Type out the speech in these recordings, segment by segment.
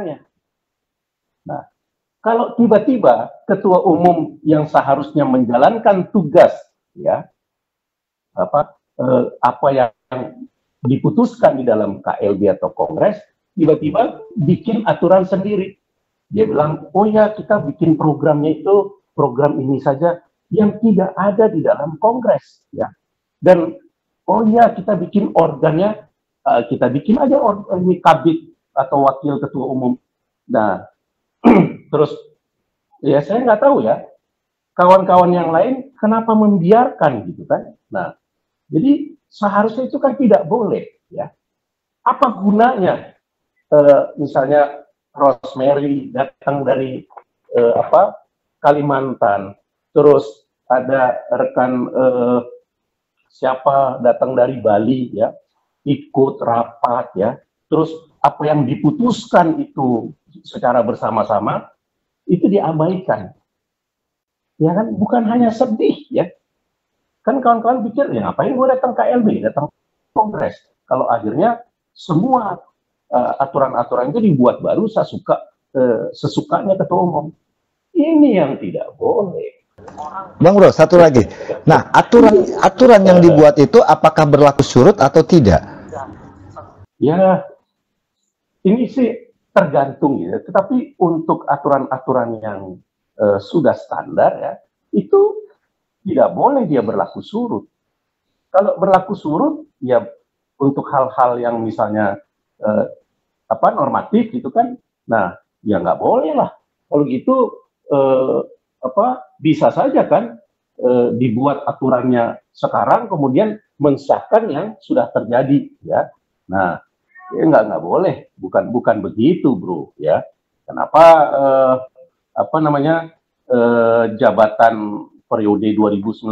melaksanakannya. Nah, kalau tiba-tiba ketua umum yang seharusnya menjalankan tugas, ya, apa yang diputuskan di dalam KLB atau Kongres, tiba-tiba bikin aturan sendiri. Dia bilang, oh ya, kita bikin programnya itu, program ini saja, yang tidak ada di dalam Kongres, ya. Dan oh ya, kita bikin organnya, kita bikin aja organ ini kabit atau wakil ketua umum. Nah, terus ya saya nggak tahu ya, kawan-kawan yang lain kenapa membiarkan gitu kan? Nah, jadi seharusnya itu kan tidak boleh ya. Apa gunanya misalnya Rosemary datang dari Kalimantan, terus ada rekan siapa datang dari Bali ya, ikut rapat ya, terus apa yang diputuskan itu secara bersama-sama itu diabaikan, ya kan? Bukan hanya sedih ya, kan kawan-kawan pikir ya ngapain gue datang KLB, datang Kongres, kalau akhirnya semua aturan-aturan itu dibuat baru sesukanya ketua umum. Ini yang tidak boleh. Bang Bro, satu lagi. Nah, aturan yang dibuat itu apakah berlaku surut atau tidak? Ya, ini sih tergantung ya. Tetapi untuk aturan-aturan yang sudah standar ya, itu tidak boleh dia berlaku surut. Kalau berlaku surut, ya untuk hal-hal yang misalnya normatif gitu kan, nah ya nggak boleh lah. Kalau gitu bisa saja kan dibuat aturannya sekarang kemudian mensahkan yang sudah terjadi ya. Nah ya nggak boleh, bukan begitu Bro ya. Kenapa jabatan periode 2019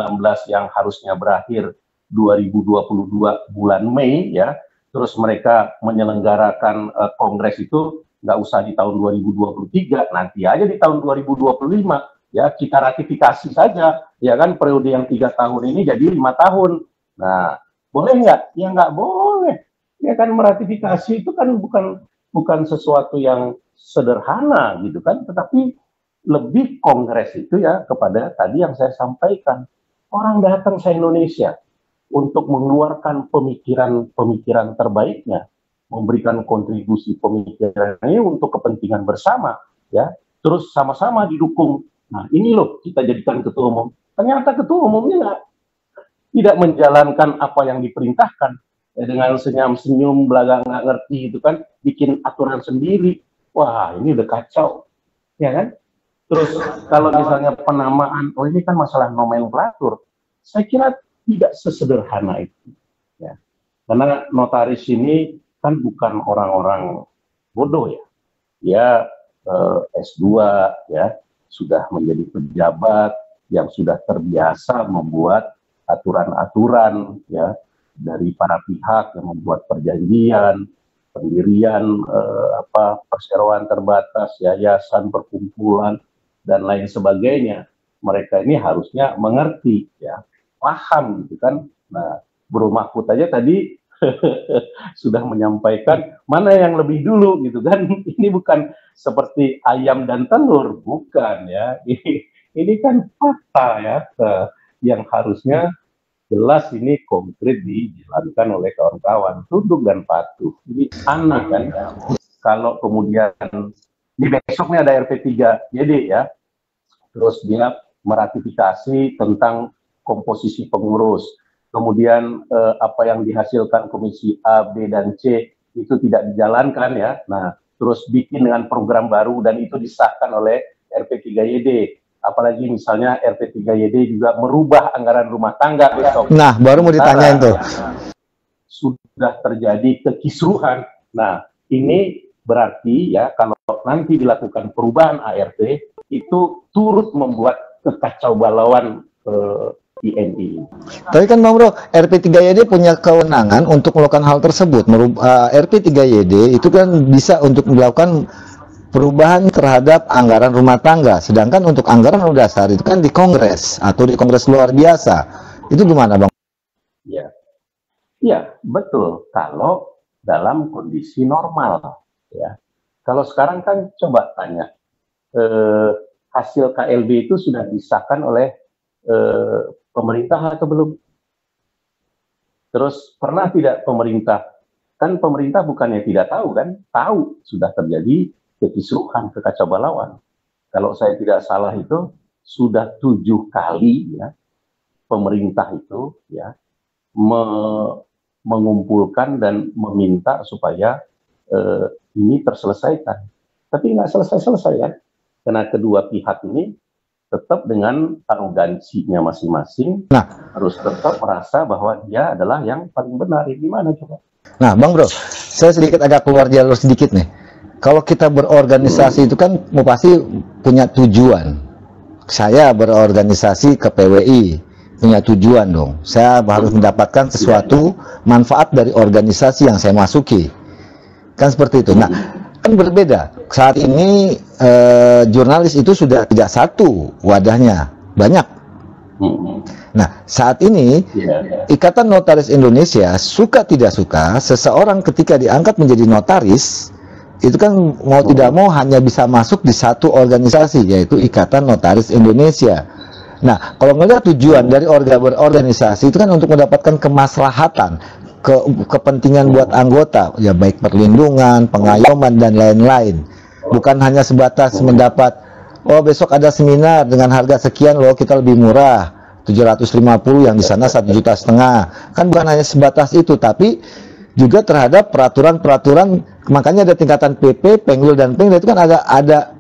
yang harusnya berakhir 2022 bulan Mei ya, terus mereka menyelenggarakan kongres itu nggak usah di tahun 2023, nanti aja di tahun 2025 ya, kita ratifikasi saja, ya kan, periode yang 3 tahun ini jadi 5 tahun. Nah, boleh nggak? Ya nggak boleh. Ya kan, meratifikasi itu kan bukan sesuatu yang sederhana gitu kan, tetapi lebih kongres itu ya kepada tadi yang saya sampaikan. Orang datang ke Indonesia untuk mengeluarkan pemikiran-pemikiran terbaiknya, memberikan kontribusi pemikiran ini untuk kepentingan bersama, ya. Terus sama-sama didukung. Nah, ini loh kita jadikan ketua umum. Ternyata ketua umumnya tidak menjalankan apa yang diperintahkan. Ya, dengan senyum-senyum, belaga nggak ngerti itu kan, bikin aturan sendiri. Wah, ini udah kacau. Ya kan? Terus kalau misalnya penamaan, oh ini kan masalah nomenklatur. Saya kira tidak sesederhana itu. Ya. Karena notaris ini kan bukan orang-orang bodoh ya. Dia S2 ya, sudah menjadi pejabat yang sudah terbiasa membuat aturan-aturan ya dari para pihak yang membuat perjanjian, pendirian perseroan terbatas, yayasan, perkumpulan dan lain sebagainya. Mereka ini harusnya mengerti ya, paham gitu kan. Nah, Bro Mahfud aja tadi sudah menyampaikan mana yang lebih dulu gitu kan. Ini bukan seperti ayam dan telur, bukan ya. Ini kan fakta ya, yang harusnya jelas ini konkret dijalankan oleh kawan-kawan, tunduk dan patuh. Jadi aneh kan kalau kemudian di besoknya ada RP3YD ya, terus dia meratifikasi tentang komposisi pengurus. Kemudian apa yang dihasilkan komisi A, B, dan C itu tidak dijalankan ya. Nah, terus bikin dengan program baru dan itu disahkan oleh RP3YD. Apalagi misalnya RP3YD juga merubah anggaran rumah tangga besok. Nah, baru mau ditanyain tuh. Sudah terjadi kekisruhan. Nah, ini berarti ya kalau nanti dilakukan perubahan ART itu turut membuat kekacaubalauan INI. Tapi kan Bang Bro, RP3YD punya kewenangan untuk melakukan hal tersebut. RP3YD itu kan bisa untuk melakukan perubahan terhadap anggaran rumah tangga. Sedangkan untuk anggaran dasar itu kan di Kongres atau di Kongres luar biasa. Itu gimana Bang? Ya, ya betul. Kalau dalam kondisi normal, ya Kalau sekarang kan coba tanya, hasil KLB itu sudah disahkan oleh pemerintah atau belum? Terus pernah tidak pemerintah? Kan pemerintah bukannya tidak tahu kan? Tahu sudah terjadi kekisruhan, kekacaubalauan. Kalau saya tidak salah itu sudah 7 kali ya pemerintah itu ya mengumpulkan dan meminta supaya ini terselesaikan. Tapi nggak selesai-selesai kan? Karena kedua pihak ini tetap dengan arogansinya masing-masing, nah, harus tetap merasa bahwa dia adalah yang paling benar. Ya, gimana coba? Nah, Bang Bro, saya sedikit agak keluar jalur sedikit nih. Kalau kita berorganisasi itu kan mau pasti punya tujuan. Saya berorganisasi ke PWI, punya tujuan dong. Saya harus mendapatkan sesuatu manfaat dari organisasi yang saya masuki. Kan seperti itu. Nah, kan berbeda. Saat ini jurnalis itu sudah tidak satu wadahnya, banyak. Nah, saat ini Ikatan Notaris Indonesia, suka tidak suka, seseorang ketika diangkat menjadi notaris itu kan mau tidak mau hanya bisa masuk di satu organisasi, yaitu Ikatan Notaris Indonesia. Nah, kalau melihat tujuan dari berorganisasi itu kan untuk mendapatkan kemaslahatan, kepentingan buat anggota, ya baik perlindungan, pengayoman, dan lain-lain. Bukan hanya sebatas mendapat, oh besok ada seminar dengan harga sekian loh, kita lebih murah, 750, yang di sana 1,5 juta. Kan bukan hanya sebatas itu, tapi juga terhadap peraturan-peraturan. Makanya ada tingkatan PP, Penglil, dan Pengda, itu kan ada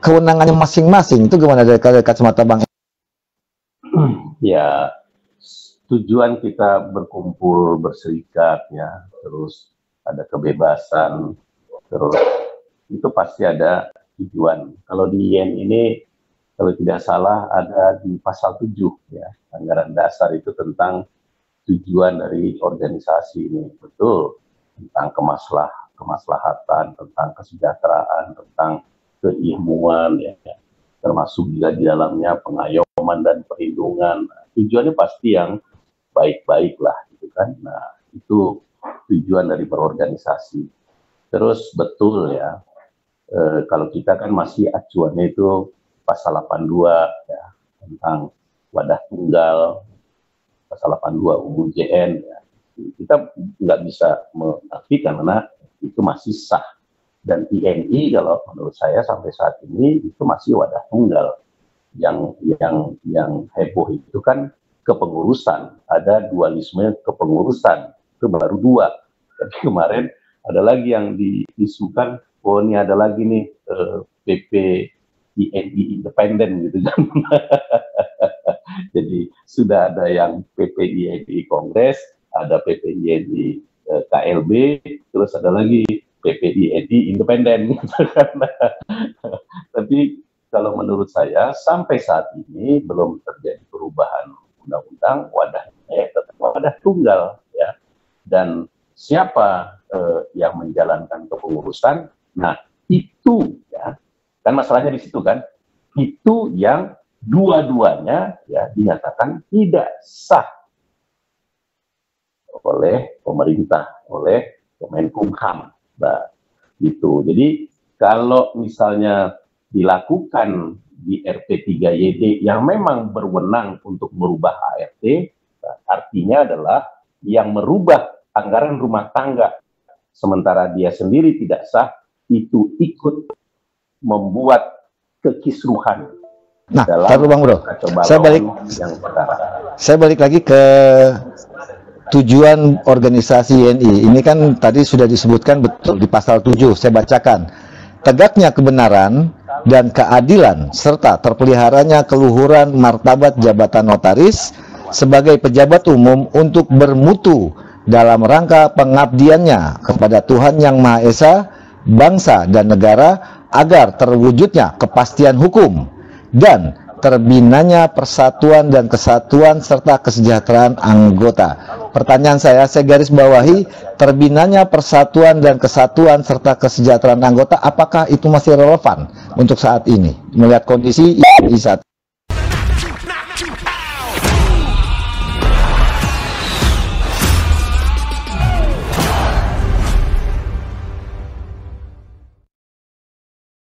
kewenangannya masing-masing. Itu gimana dari kacamata Bang? Ya, tujuan kita berkumpul, berserikat, ya, terus ada kebebasan, terus itu pasti ada tujuan. Kalau di IN ini, kalau tidak salah ada di pasal 7, ya, anggaran dasar itu tentang tujuan dari organisasi ini, betul, tentang kemaslahatan, tentang kesejahteraan, tentang keilmuan, ya, termasuk juga di dalamnya pengayoman dan perlindungan. Tujuannya pasti yang baik-baik lah, gitu kan. Nah, itu tujuan dari berorganisasi. Terus betul ya, kalau kita kan masih acuannya itu pasal 82 ya, tentang wadah tunggal, pasal 82 UUJN ya. Kita nggak bisa menafikan karena itu masih sah. Dan PMI kalau menurut saya sampai saat ini itu masih wadah tunggal. Yang heboh itu kan kepengurusan, ada dualisme kepengurusan, itu baru 2. Tapi kemarin ada lagi yang diisukan, oh ini ada lagi nih PPDI independen gitu kan. Jadi sudah ada yang PPDI di Kongres, ada PPDI di KLB, terus ada lagi PPDI di independen gitu kan. Tapi kalau menurut saya sampai saat ini belum terjadi perubahan undang-undang, tetap wadah tunggal ya. Dan siapa yang menjalankan kepengurusan? Nah, itu ya. Kan masalahnya di situ kan. Itu yang dua-duanya ya dinyatakan tidak sah oleh pemerintah, oleh Kemenkumham. Nah, gitu. Jadi kalau misalnya dilakukan di RP3YD yang memang berwenang untuk merubah ART, artinya adalah yang merubah anggaran rumah tangga sementara dia sendiri tidak sah, itu ikut membuat kekisruhan. Nah, taruh Bang Bro, saya balik lagi ke tujuan organisasi YNI. Ini kan tadi sudah disebutkan betul di pasal 7, saya bacakan. Tegaknya kebenaran dan keadilan serta terpeliharanya keluhuran martabat jabatan notaris sebagai pejabat umum untuk bermutu dalam rangka pengabdiannya kepada Tuhan Yang Maha Esa, bangsa dan negara, agar terwujudnya kepastian hukum dan terbinanya persatuan dan kesatuan serta kesejahteraan anggota. Pertanyaan saya garis bawahi, terbinanya persatuan dan kesatuan serta kesejahteraan anggota, apakah itu masih relevan untuk saat ini melihat kondisi ini saat